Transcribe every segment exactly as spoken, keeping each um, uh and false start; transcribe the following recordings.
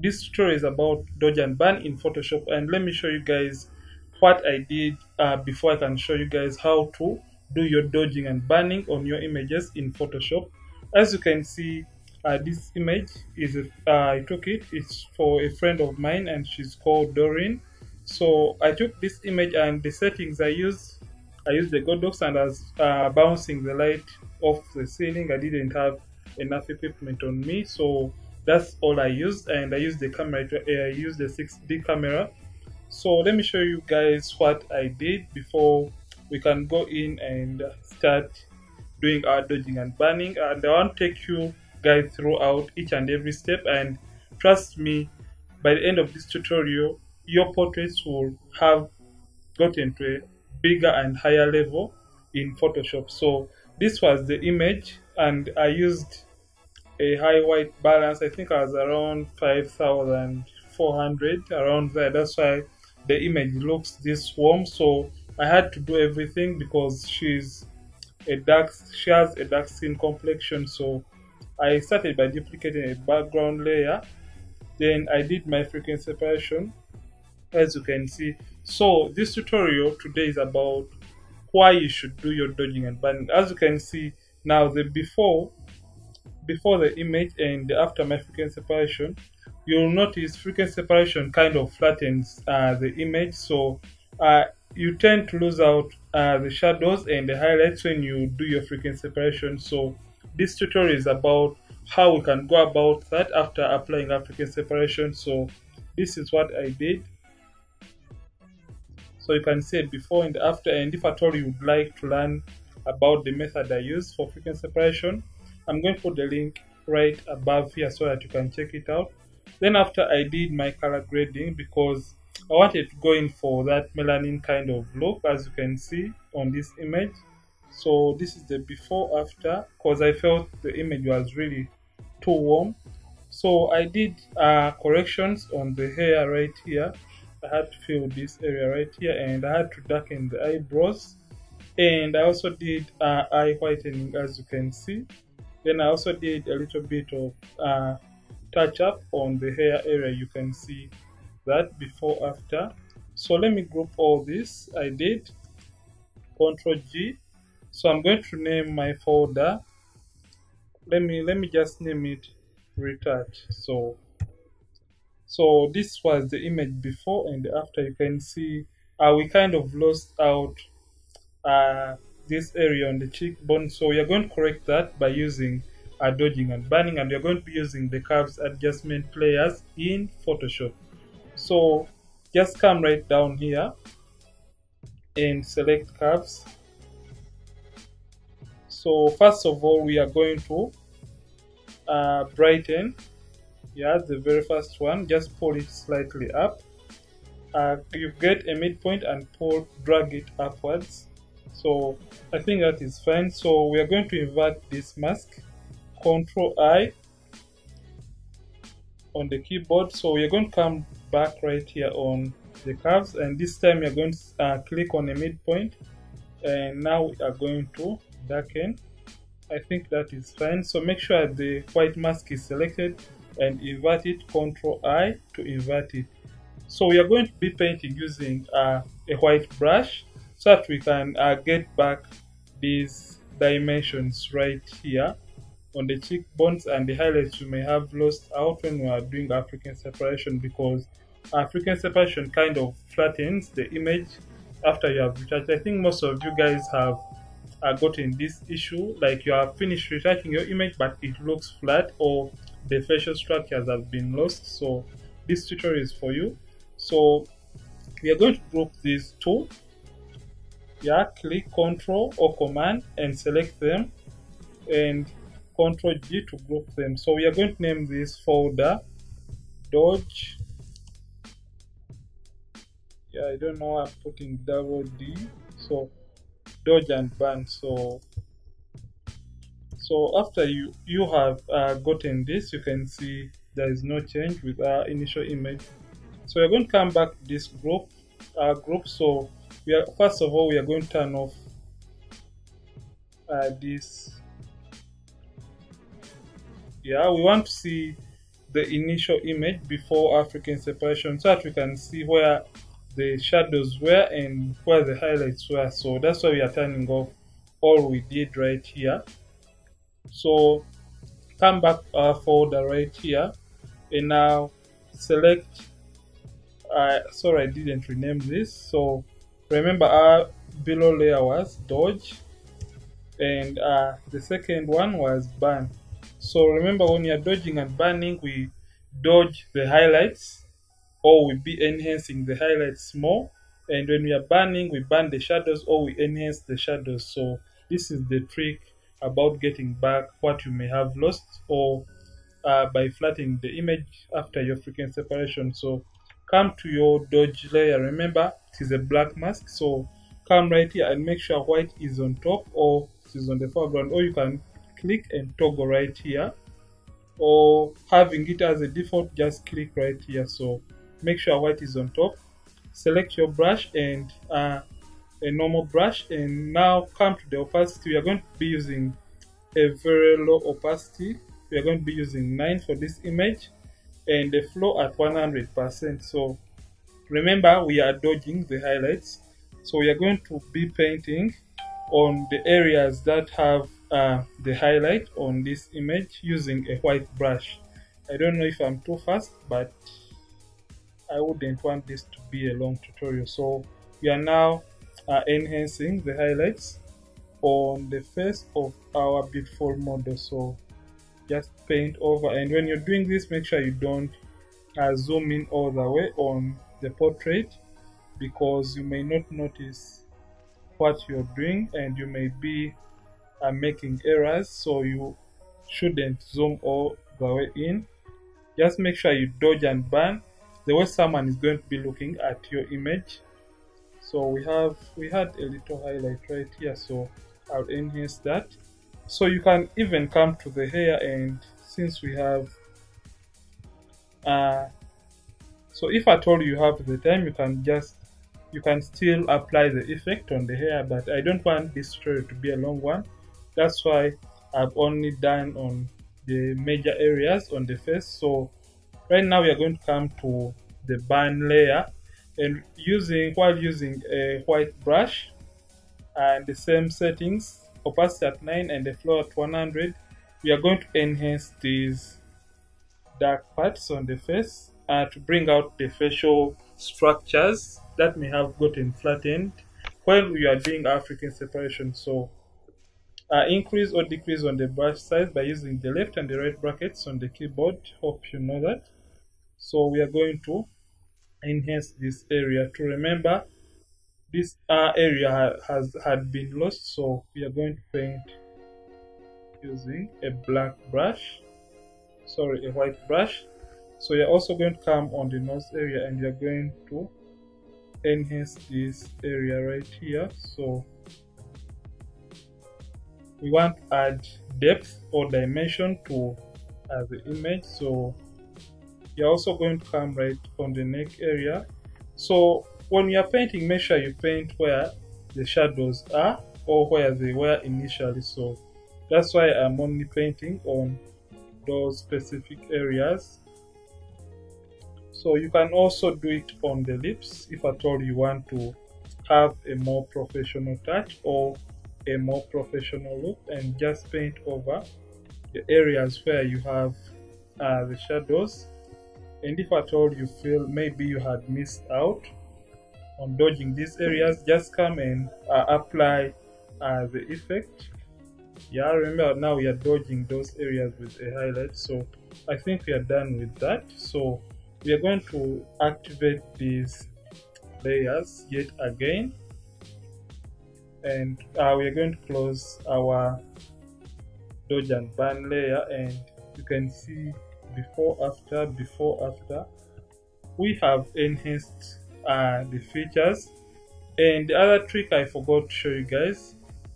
This tutorial is about dodge and burn in Photoshop, and let me show you guys what I did uh, before I can show you guys how to do your dodging and burning on your images in Photoshop. As you can see, uh, this image is a, uh, I took it it's for a friend of mine, and she's called Doreen. So I took this image, and the settings I used, I used the Godox, and I was uh, bouncing the light off the ceiling. I didn't have enough equipment on me, so that's all I used, and I used the camera. I used the six D camera. So let me show you guys what I did before we can go in and start doing our dodging and burning, and I want to take you guys throughout each and every step, and trust me, by the end of this tutorial your portraits will have gotten to a bigger and higher level in Photoshop. So this was the image, and I used a high white balance. I think I was around five thousand four hundred, around there. That's why the image looks this warm. So I had to do everything because she's a dark, she has a dark skin complexion. So I started by duplicating a background layer, then I did my frequency separation, as you can see. So this tutorial today is about why you should do your dodging and burning. As you can see now, the before before the image and the after my frequency separation, you'll notice frequency separation kind of flattens uh, the image, so uh, you tend to lose out uh, the shadows and the highlights when you do your frequency separation. So this tutorial is about how we can go about that after applying our frequency separation. So this is what I did. So you can see it before and after, and if at all you would like to learn about the method I use for frequency separation, I'm going to put the link right above here so that you can check it out. Then after, I did my color grading because I wanted to go in for that melanin kind of look, as you can see on this image. So this is the before after, because I felt the image was really too warm. So I did uh, corrections on the hair right here. I had to fill this area right here, and I had to darken the eyebrows, and I also did uh, eye whitening, as you can see. Then I also did a little bit of uh, touch up on the hair area. You can see that before after. So let me group all this. I did control G. So I'm going to name my folder, let me let me just name it retouch. So So this was the image before and after. You can see uh, we kind of lost out uh, this area on the cheekbone. So we are going to correct that by using uh, dodging and burning, and we are going to be using the curves adjustment players in Photoshop. So just come right down here and select curves. So first of all, we are going to uh, brighten. Yeah, the very first one, just pull it slightly up. Uh, you get a midpoint and pull, drag it upwards. So I think that is fine. So we are going to invert this mask. control I on the keyboard. So we are going to come back right here on the curves, and this time we are going to uh, click on a midpoint, and now we are going to darken. I think that is fine. So make sure the white mask is selected and invert it. control I to invert it. So we are going to be painting using uh, a white brush so that we can uh, get back these dimensions right here on the cheekbones and the highlights we may have lost out when we are doing African separation, because African separation kind of flattens the image after you have retouched. I think most of you guys have uh, gotten this issue, like you have finished retouching your image but it looks flat, or the facial structures have been lost. So this tutorial is for you. So we are going to group these two. Yeah, click Control or Command and select them, and control G to group them. So we are going to name this folder dodge. Yeah, I don't know why I'm putting double D. So dodge and burn. So So after you, you have uh, gotten this, you can see there is no change with our initial image. So we are going to come back to this group. Uh, group. So we are, first of all, we are going to turn off uh, this. Yeah, we want to see the initial image before African separation, so that we can see where the shadows were and where the highlights were. So that's why we are turning off all we did right here. So come back to our folder right here and now select uh, sorry I didn't rename this, so remember our below layer was dodge and uh, the second one was burn. So remember, when you are dodging and burning, we dodge the highlights, or we be enhancing the highlights more, and when we are burning, we burn the shadows or we enhance the shadows. So this is the trick about getting back what you may have lost, or uh, by flattening the image after your frequency separation. So come to your dodge layer, remember it is a black mask, so come right here and make sure white is on top or it is on the foreground, or you can click and toggle right here, or having it as a default just click right here. So make sure white is on top, select your brush and uh, a normal brush, and now come to the opacity. We are going to be using a very low opacity, we are going to be using nine for this image, and the flow at one hundred percent. So remember, we are dodging the highlights, so we are going to be painting on the areas that have uh, the highlight on this image using a white brush. I don't know if I'm too fast, but I wouldn't want this to be a long tutorial. So we are now Uh, enhancing the highlights on the face of our beautiful model, so just paint over, and when you're doing this, make sure you don't uh, zoom in all the way on the portrait, because you may not notice what you're doing and you may be uh, making errors, so you shouldn't zoom all the way in. Just make sure you dodge and burn the way someone is going to be looking at your image. So we have we had a little highlight right here, so I'll enhance that. So you can even come to the hair, and since we have uh, so if at all you have the time, you can just you can still apply the effect on the hair, but I don't want this tutorial to be a long one. That's why I've only done on the major areas on the face. So right now we are going to come to the burn layer, and using while using a white brush and the same settings, opacity at nine and the flow at one hundred, we are going to enhance these dark parts on the face uh, to bring out the facial structures that may have gotten flattened while we are doing African separation. So uh, increase or decrease on the brush size by using the left and the right brackets on the keyboard. Hope you know that. So we are going to enhance this area to remember this uh, area has had been lost, so we are going to paint using a black brush sorry a white brush. So you're also going to come on the nose area and you're going to enhance this area right here. So we want to add depth or dimension to uh, the image, so you're also going to come right on the neck area. So when you are painting, make sure you paint where the shadows are or where they were initially. So that's why I'm only painting on those specific areas. So you can also do it on the lips if at all you want to have a more professional touch or a more professional look, and just paint over the areas where you have uh, the shadows. And if at all you feel maybe you had missed out on dodging these areas, just come and uh, apply uh, the effect. Yeah, remember now we are dodging those areas with a highlight. So I think we are done with that. So we are going to activate these layers yet again, and uh, we are going to close our dodge and burn layer, and you can see before after before after we have enhanced uh, the features. And the other trick I forgot to show you guys,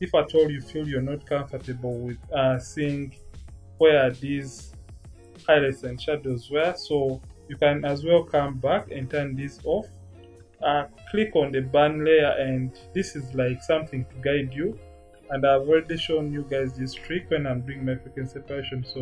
if at all you feel you're not comfortable with uh, seeing where these highlights and shadows were, so you can as well come back and turn this off. Uh, click on the burn layer, and this is like something to guide you, and I've already shown you guys this trick when I'm doing my frequency separation. So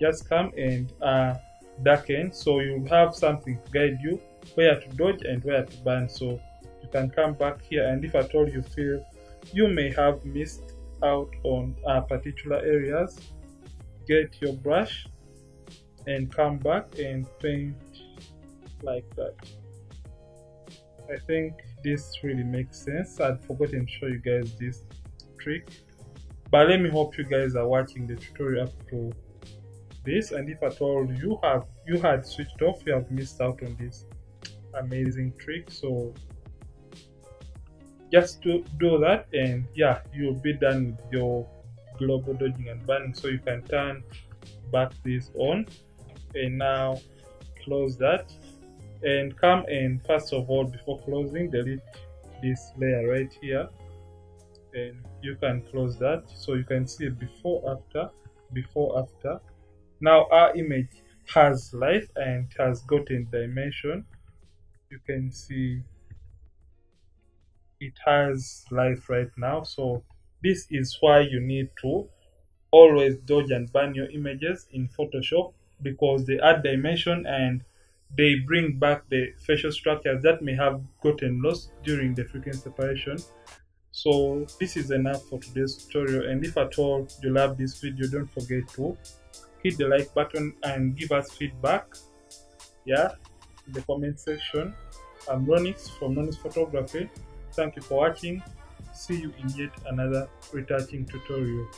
just come and uh, darken, so you have something to guide you where to dodge and where to burn, so you can come back here, and if at all you feel you may have missed out on uh, particular areas, get your brush and come back and paint like that. I think this really makes sense. I'd forgotten to show you guys this trick, but let me hope you guys are watching the tutorial up to this, and if at all you have you had switched off, you have missed out on this amazing trick, so just to do that, and yeah, you'll be done with your global dodging and burning. So you can turn back this on and now close that, and come and first of all, before closing, delete this layer right here, and you can close that, so you can see before after before after now our image has life and has gotten dimension. You can see it has life right now, so this is why you need to always dodge and burn your images in Photoshop, because they add dimension and they bring back the facial structures that may have gotten lost during the frequency separation. So this is enough for today's tutorial, and if at all you love this video, don't forget to hit the like button and give us feedback, yeah, in the comment section. I'm Ronnix from Ronnix Photography. Thank you for watching. See you in yet another retouching tutorial.